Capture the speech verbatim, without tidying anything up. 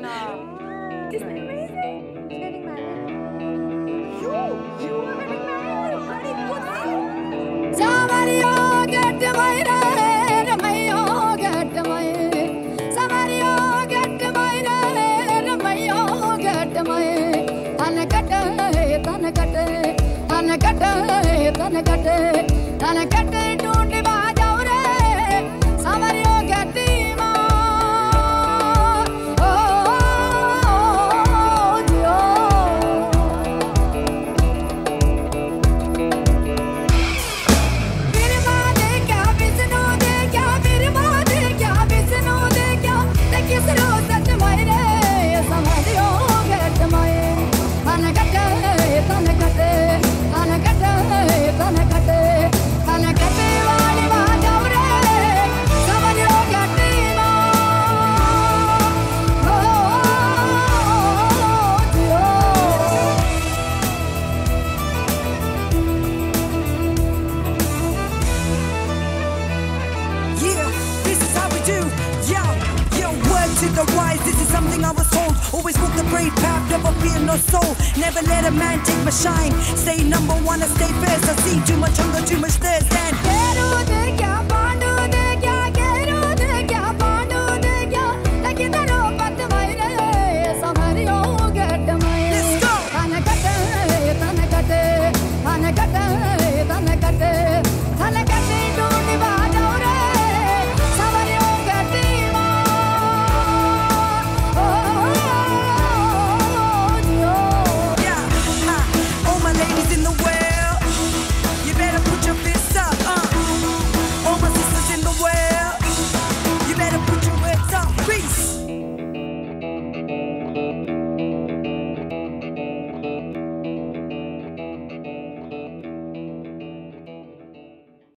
Joanna. Isn't it amazing? She's getting married. You, you are getting married. Bloody good thing. Somebody oh, get the minor. My oh, get the minor. Somebody oh, get the minor. My oh, get the minor. Tanakate, tanakate, tanakate, tanakate, tanakate. Don't be bad. The rise, this is something I was told. Always walk the brave path, never fear no soul. Never let a man take my shine. Stay number one, I stay first. I see too much hunger, too much thirst, and